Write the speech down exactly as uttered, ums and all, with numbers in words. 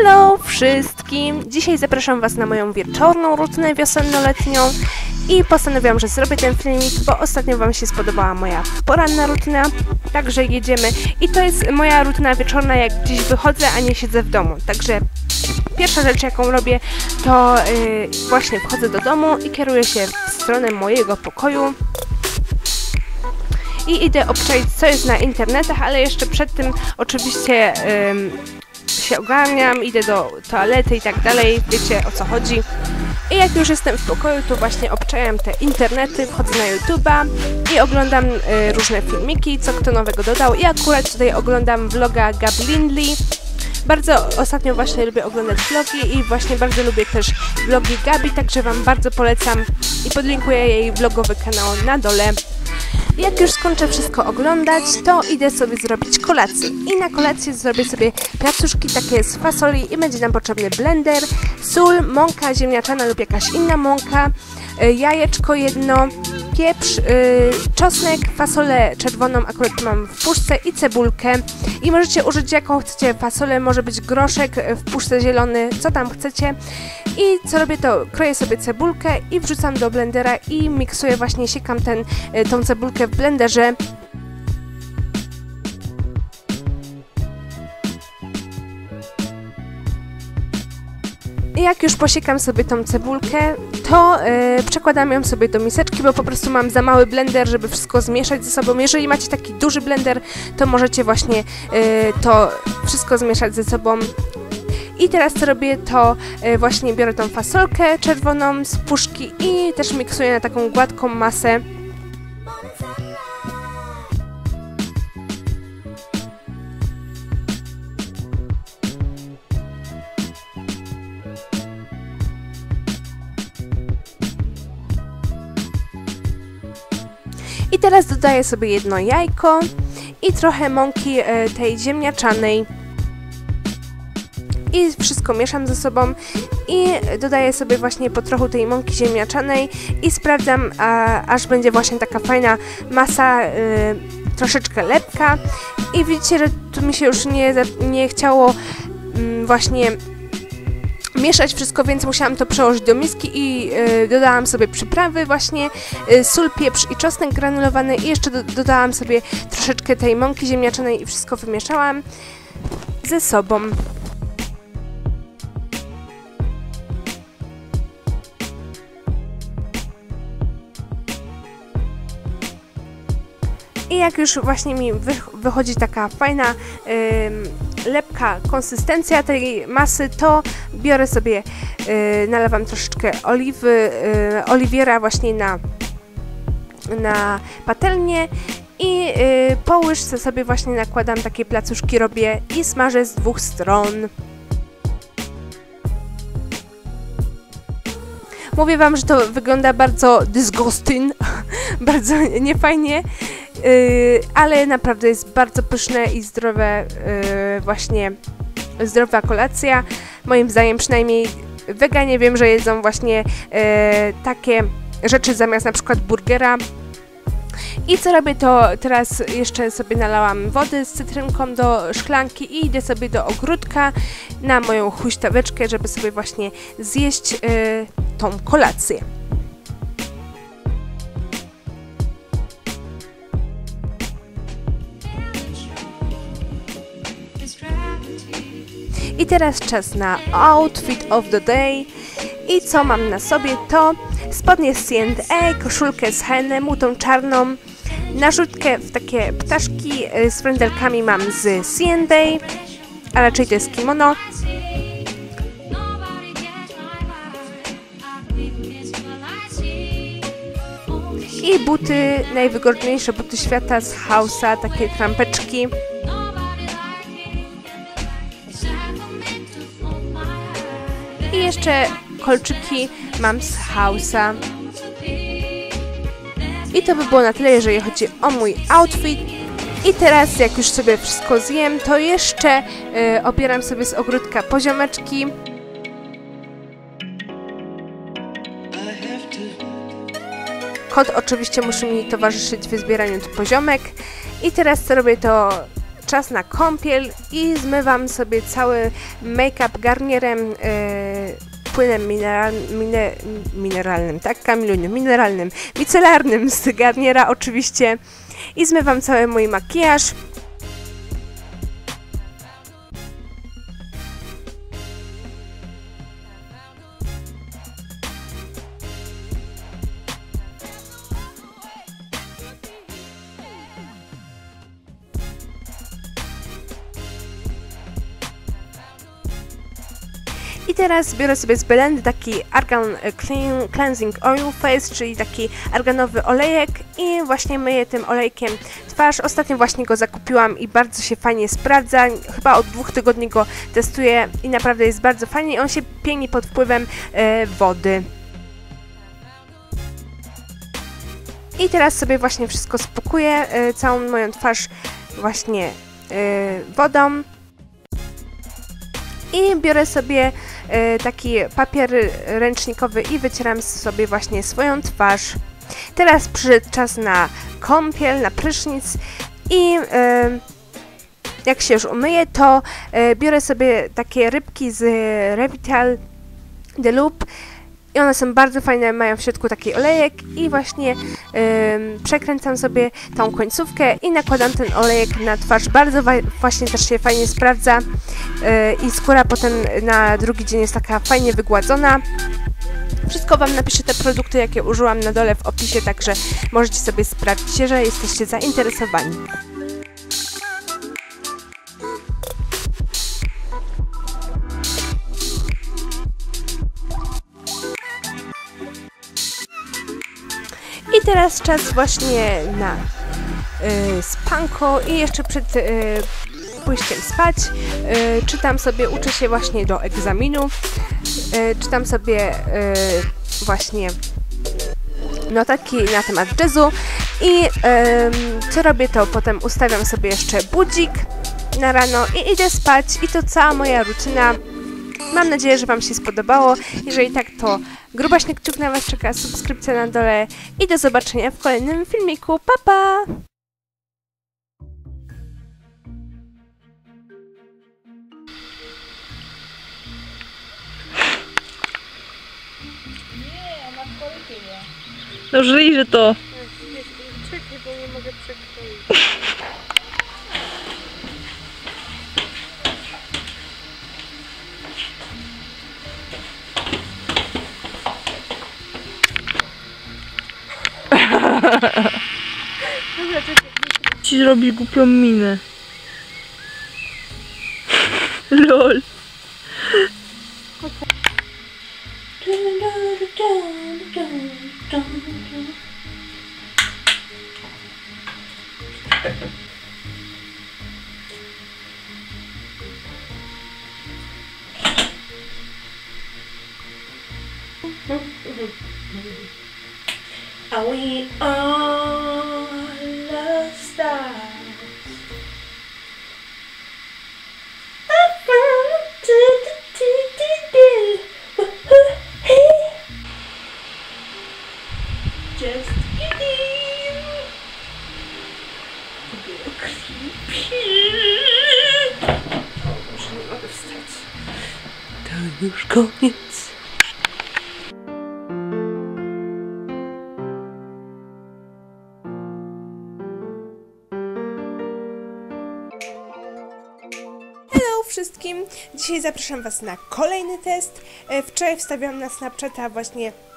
Hello wszystkim! Dzisiaj zapraszam Was na moją wieczorną rutynę wiosenno-letnią i postanowiłam, że zrobię ten filmik, bo ostatnio Wam się spodobała moja poranna rutyna, także jedziemy. I to jest moja rutyna wieczorna, jak gdzieś wychodzę, a nie siedzę w domu, także pierwsza rzecz, jaką robię, to yy, właśnie wchodzę do domu i kieruję się w stronę mojego pokoju. I idę obczaić, co jest na internetach, ale jeszcze przed tym oczywiście ym, się ogarniam, idę do toalety i tak dalej, wiecie o co chodzi. I jak już jestem w pokoju, to właśnie obczajam te internety, wchodzę na YouTube'a i oglądam y, różne filmiki, co kto nowego dodał. I akurat tutaj oglądam vloga Gabi Lindley. Bardzo ostatnio właśnie lubię oglądać vlogi i właśnie bardzo lubię też vlogi Gabi, także Wam bardzo polecam i podlinkuję jej vlogowy kanał na dole. Jak już skończę wszystko oglądać, to idę sobie zrobić kolację. I na kolację zrobię sobie placuszki takie z fasoli i będzie nam potrzebny blender, sól, mąka ziemniaczana lub jakaś inna mąka, jajeczko jedno, pieprz, yy, czosnek, fasolę czerwoną akurat mam w puszce i cebulkę. I możecie użyć jaką chcecie fasolę, może być groszek w puszce zielony, co tam chcecie. I co robię, to kroję sobie cebulkę i wrzucam do blendera i miksuję, właśnie siekam ten, tą cebulkę w blenderze. I jak już posiekam sobie tą cebulkę, to yy, przekładam ją sobie do miseczki, bo po prostu mam za mały blender, żeby wszystko zmieszać ze sobą. Jeżeli macie taki duży blender, to możecie właśnie yy, to wszystko zmieszać ze sobą. I teraz co robię, to yy, właśnie biorę tą fasolkę czerwoną z puszki i też miksuję na taką gładką masę. I teraz dodaję sobie jedno jajko i trochę mąki y, tej ziemniaczanej. I wszystko mieszam ze sobą i dodaję sobie właśnie po trochu tej mąki ziemniaczanej i sprawdzam, a, aż będzie właśnie taka fajna masa, y, troszeczkę lepka. I widzicie, że tu mi się już nie, nie chciało y, właśnie mieszać wszystko, więc musiałam to przełożyć do miski i y, dodałam sobie przyprawy właśnie, y, sól, pieprz i czosnek granulowany i jeszcze do, dodałam sobie troszeczkę tej mąki ziemniaczanej i wszystko wymieszałam ze sobą. I jak już właśnie mi wychodzi taka fajna, yy, lepka konsystencja tej masy, to biorę sobie, yy, nalewam troszeczkę oliwy, yy, oliwiera właśnie na, na patelnię i yy, po łyżce sobie właśnie nakładam takie placuszki, robię i smażę z dwóch stron. Mówię Wam, że to wygląda bardzo disgusting, bardzo niefajnie. Yy, ale naprawdę jest bardzo pyszne i zdrowe, yy, właśnie zdrowa kolacja. Moim zdaniem przynajmniej weganie wiem, że jedzą właśnie yy, takie rzeczy zamiast na przykład burgera. I co robię, to teraz jeszcze sobie nalałam wody z cytrynką do szklanki i idę sobie do ogródka na moją huśtaweczkę, żeby sobie właśnie zjeść yy, tą kolację. I teraz czas na outfit of the day. I co mam na sobie, to spodnie z C and A, koszulkę z H and M, tą czarną, narzutkę w takie ptaszki z frędelkami mam z C and A, a raczej to jest kimono. I buty, najwygodniejsze buty świata z House'a, takie trampeczki. I jeszcze kolczyki mam z House'a. I to by było na tyle, jeżeli chodzi o mój outfit. I teraz, jak już sobie wszystko zjem, to jeszcze y, obieram sobie z ogródka poziomeczki. Kot oczywiście musi mi towarzyszyć w zbieraniu tych poziomek. I teraz co robię, to czas na kąpiel i zmywam sobie cały make-up Garnierem, yy, płynem mineral, mine, mineralnym, tak Kamiluniu, mineralnym, micelarnym z Garniera oczywiście i zmywam cały mój makijaż. I teraz biorę sobie z Bielendy taki Argan Cleansing Oil Face, czyli taki arganowy olejek i właśnie myję tym olejkiem twarz. Ostatnio właśnie go zakupiłam i bardzo się fajnie sprawdza. Chyba od dwóch tygodni go testuję i naprawdę jest bardzo fajnie i on się pieni pod wpływem yy, wody. I teraz sobie właśnie wszystko spłukuję, yy, całą moją twarz właśnie yy, wodą. I biorę sobie y, taki papier ręcznikowy i wycieram sobie właśnie swoją twarz. Teraz przyszedł czas na kąpiel, na prysznic i y, jak się już umyję, to y, biorę sobie takie rybki z Revital de Loop i one są bardzo fajne, mają w środku taki olejek i właśnie y, przekręcam sobie tą końcówkę i nakładam ten olejek na twarz. Bardzo właśnie też się fajnie sprawdza. I skóra potem na drugi dzień jest taka fajnie wygładzona. Wszystko Wam napiszę, te produkty, jakie użyłam, na dole w opisie, także możecie sobie sprawdzić, jeżeli jesteście zainteresowani. I teraz czas właśnie na yy, spanko i jeszcze przed yy, pójściem spać, yy, czytam sobie, uczę się właśnie do egzaminu, yy, czytam sobie yy, właśnie notatki na temat jazzu i yy, co robię, to potem ustawiam sobie jeszcze budzik na rano i idę spać i to cała moja rutyna. Mam nadzieję, że Wam się spodobało, jeżeli tak, to grubaśny kciuk na Was czeka, subskrypcja na dole i do zobaczenia w kolejnym filmiku, pa pa! No żyjże to! Czekaj, bo nie mogę przekroić. Ci zrobisz głupią minę. LOL. Are we all love stars? I found do do do do woo hoo hey. Just kidding. Było creepy. O, już nie mogę wstać. To już koniec. Wszystkim. Dzisiaj zapraszam Was na kolejny test. Wczoraj wstawiłam na Snapchata właśnie